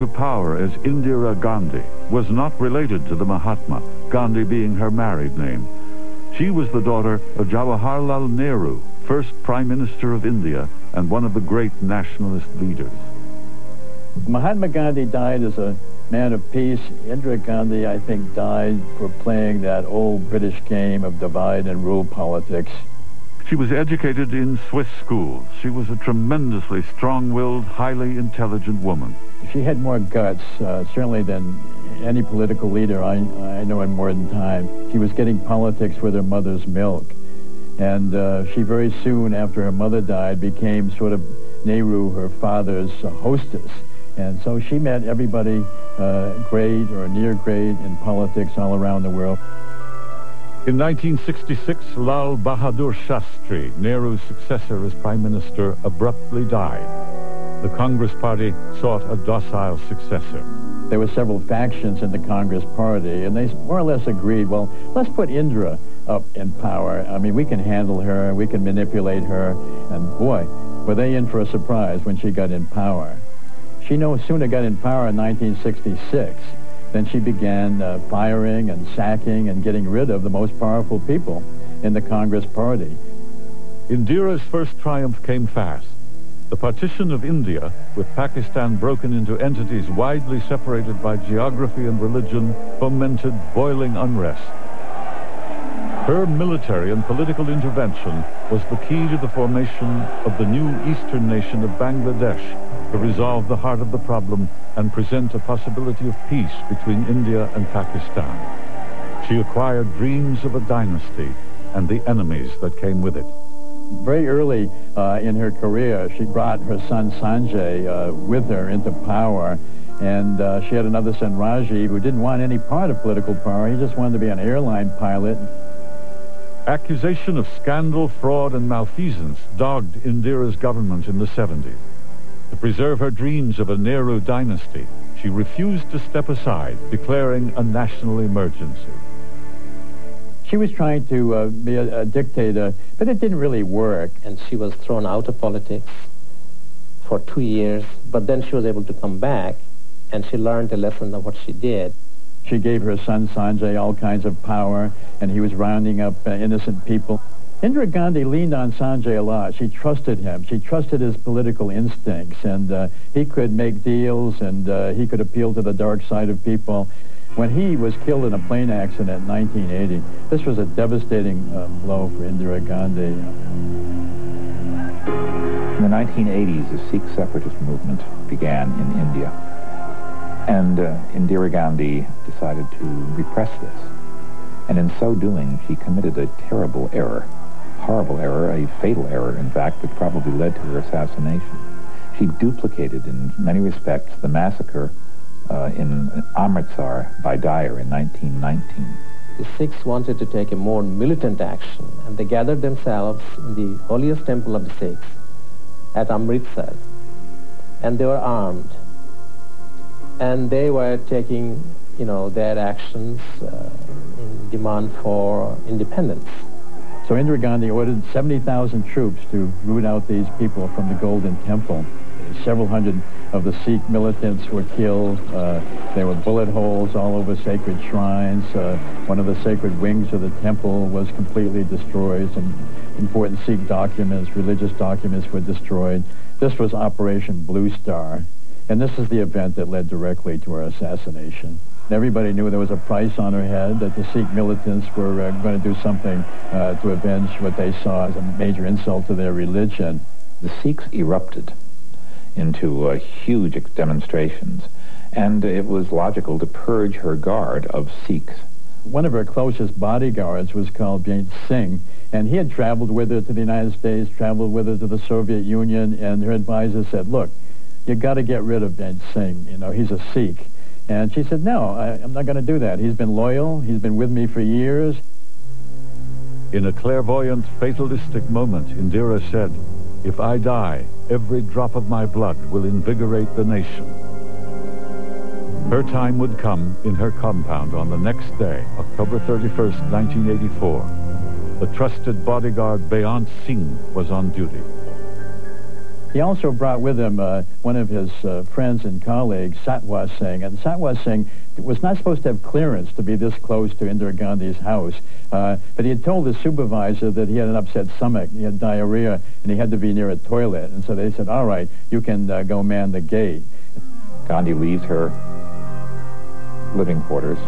To power as Indira Gandhi was not related to the Mahatma, Gandhi being her married name. She was the daughter of Jawaharlal Nehru, first Prime Minister of India and one of the great nationalist leaders. Mahatma Gandhi died as a man of peace. Indira Gandhi, I think, died for playing that old British game of divide and rule politics. She was educated in Swiss schools. She was a tremendously strong-willed, highly intelligent woman. She had more guts, certainly, than any political leader I know in modern time. She was getting politics with her mother's milk. And she very soon, after her mother died, became sort of Nehru, her father's hostess. And so she met everybody grade or near grade in politics all around the world. In 1966, Lal Bahadur Shastri, Nehru's successor as Prime Minister, abruptly died. The Congress Party sought a docile successor. There were several factions in the Congress Party, and they more or less agreed, well, let's put Indira up in power. I mean, we can handle her, we can manipulate her, and boy, were they in for a surprise when she got in power. She no sooner got in power in 1966. Then she began firing and sacking and getting rid of the most powerful people in the Congress Party. Indira's first triumph came fast. The partition of India, with Pakistan broken into entities widely separated by geography and religion, fomented boiling unrest. Her military and political intervention was the key to the formation of the new eastern nation of Bangladesh, to resolve the heart of the problem and present a possibility of peace between India and Pakistan. She acquired dreams of a dynasty and the enemies that came with it. Very early in her career, she brought her son Sanjay with her into power, and she had another son, Rajiv, who didn't want any part of political power. He just wanted to be an airline pilot. Accusation of scandal, fraud, and malfeasance dogged Indira's government in the 70s. To preserve her dreams of a Nehru dynasty, she refused to step aside, declaring a national emergency. She was trying to be a dictator, but it didn't really work. And she was thrown out of politics for 2 years, but then she was able to come back, and she learned the lesson of what she did. She gave her son Sanjay all kinds of power, and he was rounding up innocent people. Indira Gandhi leaned on Sanjay a lot. She trusted him. She trusted his political instincts, and he could make deals, and he could appeal to the dark side of people. When he was killed in a plane accident in 1980, this was a devastating blow for Indira Gandhi. In the 1980s, the Sikh separatist movement began in India, and Indira Gandhi decided to repress this. And in so doing, she committed a terrible error. Horrible error, a fatal error, in fact, which probably led to her assassination. She duplicated, in many respects, the massacre in Amritsar by Dyer in 1919. The Sikhs wanted to take a more militant action, and they gathered themselves in the holiest temple of the Sikhs at Amritsar, and they were armed, and they were taking, you know, their actions in demand for independence. So Indira Gandhi ordered 70,000 troops to root out these people from the Golden Temple. Several hundred of the Sikh militants were killed. There were bullet holes all over sacred shrines. One of the sacred wings of the temple was completely destroyed. Some important Sikh documents, religious documents, were destroyed. This was Operation Blue Star, and this is the event that led directly to her assassination. Everybody knew there was a price on her head, that the Sikh militants were going to do something to avenge what they saw as a major insult to their religion. The Sikhs erupted into huge demonstrations, and it was logical to purge her guard of Sikhs. One of her closest bodyguards was called Beant Singh, and he had traveled with her to the United States, traveled with her to the Soviet Union, and her advisor said, look, you got to get rid of Beant Singh, you know, he's a Sikh. And she said, no, I'm not going to do that. He's been loyal. He's been with me for years. In a clairvoyant, fatalistic moment, Indira said, if I die, every drop of my blood will invigorate the nation. Her time would come in her compound on the next day, October 31st, 1984. The trusted bodyguard Beant Singh was on duty. He also brought with him one of his friends and colleagues, Satwant Singh. And Satwant Singh was not supposed to have clearance to be this close to Indira Gandhi's house. But he had told his supervisor that he had an upset stomach, he had diarrhea, and he had to be near a toilet. And so they said, all right, you can go man the gate. Gandhi leaves her living quarters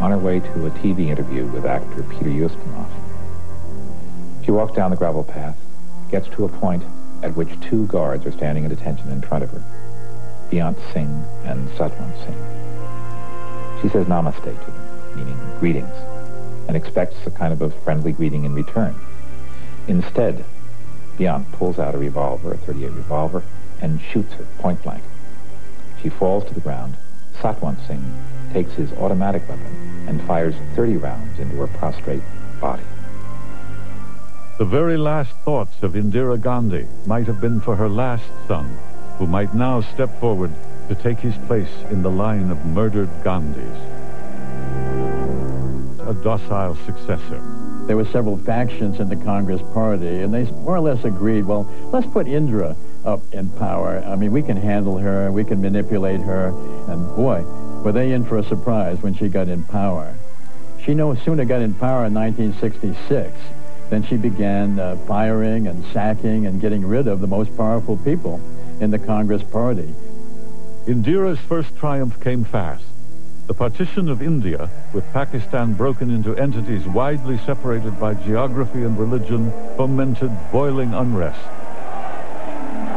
on her way to a TV interview with actor Peter Ustinov. She walks down the gravel path, gets to a point at which two guards are standing at attention in front of her, Beant Singh and Satwant Singh. She says namaste to them, meaning greetings, and expects a kind of a friendly greeting in return. Instead, Beant pulls out a revolver, a .38 revolver, and shoots her point blank. She falls to the ground. Satwant Singh takes his automatic weapon and fires 30 rounds into her prostrate body. The very last thoughts of Indira Gandhi might have been for her last son, who might now step forward to take his place in the line of murdered Gandhis. A docile successor. There were several factions in the Congress Party, and they more or less agreed, well, let's put Indira up in power. I mean, we can handle her, we can manipulate her, and boy, were they in for a surprise when she got in power. She no sooner got in power in 1966. Then she began firing and sacking and getting rid of the most powerful people in the Congress Party. Indira's first triumph came fast. The partition of India, with Pakistan broken into entities widely separated by geography and religion, fomented boiling unrest.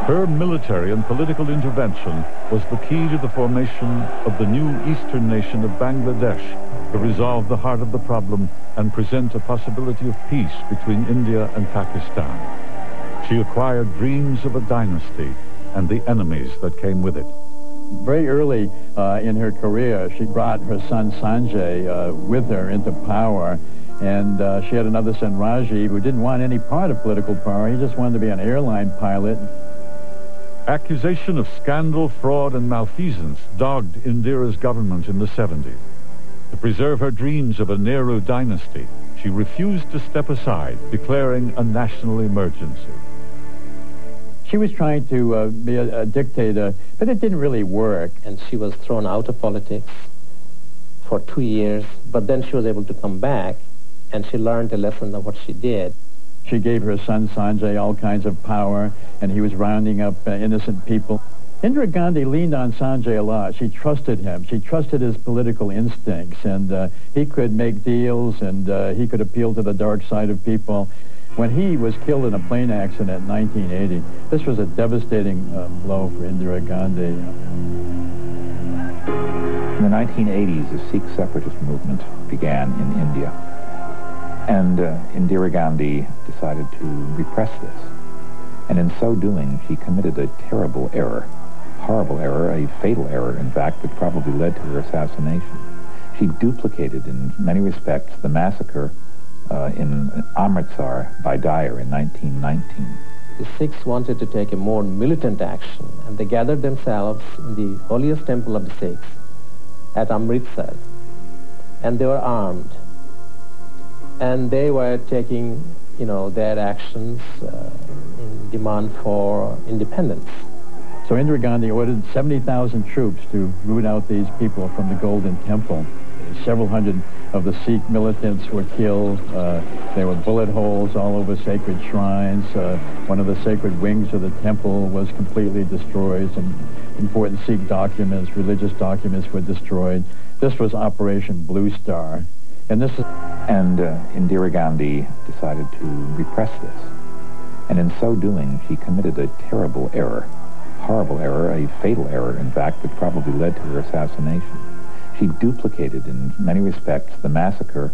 Her military and political intervention was the key to the formation of the new eastern nation of Bangladesh, to resolve the heart of the problem and present a possibility of peace between India and Pakistan. She acquired dreams of a dynasty and the enemies that came with it. Very early in her career, she brought her son Sanjay with her into power, and she had another son, Rajiv, who didn't want any part of political power. He just wanted to be an airline pilot. Accusation of scandal, fraud, and malfeasance dogged Indira's government in the 70s. To preserve her dreams of a Nehru dynasty, she refused to step aside, declaring a national emergency. She was trying to be a dictator, but it didn't really work. And she was thrown out of politics for 2 years, but then she was able to come back, and she learned a lesson of what she did. She gave her son Sanjay all kinds of power, and he was rounding up innocent people. Indira Gandhi leaned on Sanjay a lot. She trusted him. She trusted his political instincts, and he could make deals, and he could appeal to the dark side of people. When he was killed in a plane accident in 1980, this was a devastating blow for Indira Gandhi. In the 1980s, the Sikh separatist movement began in India, and Indira Gandhi decided to repress this. And in so doing, she committed a terrible error. Horrible error, a fatal error, in fact, which probably led to her assassination. She duplicated, in many respects, the massacre in Amritsar by Dyer in 1919. The Sikhs wanted to take a more militant action, and they gathered themselves in the holiest temple of the Sikhs at Amritsar, and they were armed, and they were taking, you know, their actions in demand for independence. So Indira Gandhi ordered 70,000 troops to root out these people from the Golden Temple. Several hundred of the Sikh militants were killed. There were bullet holes all over sacred shrines. One of the sacred wings of the temple was completely destroyed. Some important Sikh documents, religious documents, were destroyed. This was Operation Blue Star. And Indira Gandhi decided to repress this. And in so doing, she committed a terrible error. Horrible error, a fatal error, in fact, which probably led to her assassination. She duplicated, in many respects, the massacre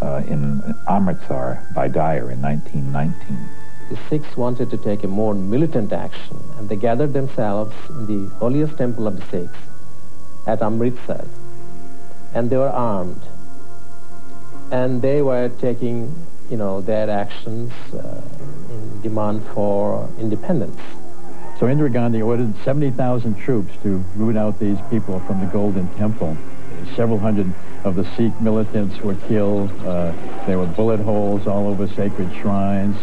in Amritsar by Dyer in 1919. The Sikhs wanted to take a more militant action, and they gathered themselves in the holiest temple of the Sikhs at Amritsar, and they were armed, and they were taking, you know, their actions in demand for independence. So Indira Gandhi ordered 70,000 troops to root out these people from the Golden Temple. several hundred of the Sikh militants were killed. There were bullet holes all over sacred shrines.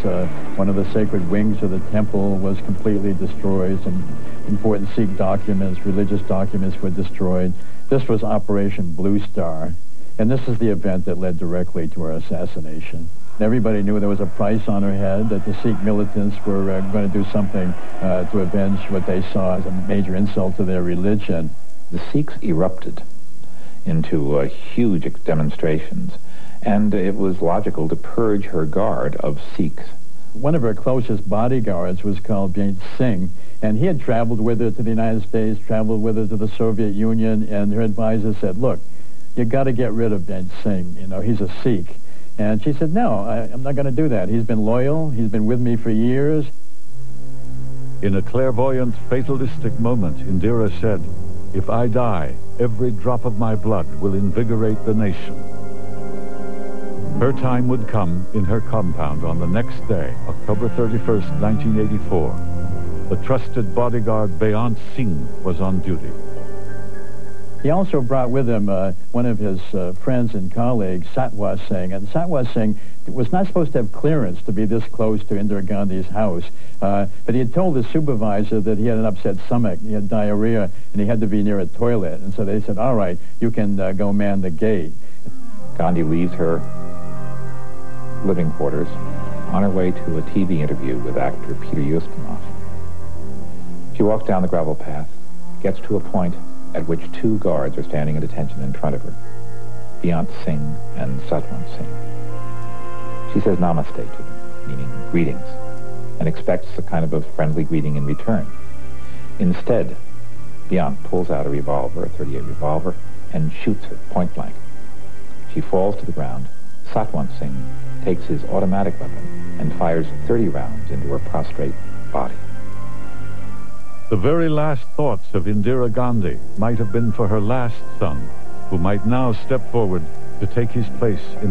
One of the sacred wings of the temple was completely destroyed. Some important Sikh documents, religious documents, were destroyed. This was Operation Blue Star, and this is the event that led directly to her assassination. Everybody knew there was a price on her head, that the Sikh militants were going to do something to avenge what they saw as a major insult to their religion. The Sikhs erupted into huge demonstrations, and it was logical to purge her guard of Sikhs. One of her closest bodyguards was called Beant Singh, and he had traveled with her to the United States, traveled with her to the Soviet Union, and her advisor said, "Look, you got to get rid of Beant Singh, you know, he's a Sikh." And she said, "No, I'm not going to do that. He's been loyal. He's been with me for years." In a clairvoyant, fatalistic moment, Indira said, "If I die, every drop of my blood will invigorate the nation." Her time would come in her compound on the next day, October 31st, 1984. The trusted bodyguard Beant Singh was on duty. He also brought with him one of his friends and colleagues, Satwant Singh. And Satwant Singh was not supposed to have clearance to be this close to Indira Gandhi's house. But he had told his supervisor that he had an upset stomach, he had diarrhea, and he had to be near a toilet. And so they said, "All right, you can go man the gate." Gandhi leaves her living quarters on her way to a TV interview with actor Peter Ustinov. She walks down the gravel path, gets to a point at which two guards are standing at attention in front of her, Beant Singh and Satwant Singh. She says namaste to them, meaning greetings, and expects a kind of a friendly greeting in return. Instead, Beant pulls out a revolver, a .38 revolver, and shoots her point blank. She falls to the ground. Satwant Singh takes his automatic weapon and fires 30 rounds into her prostrate body. The very last thoughts of Indira Gandhi might have been for her last son, who might now step forward to take his place in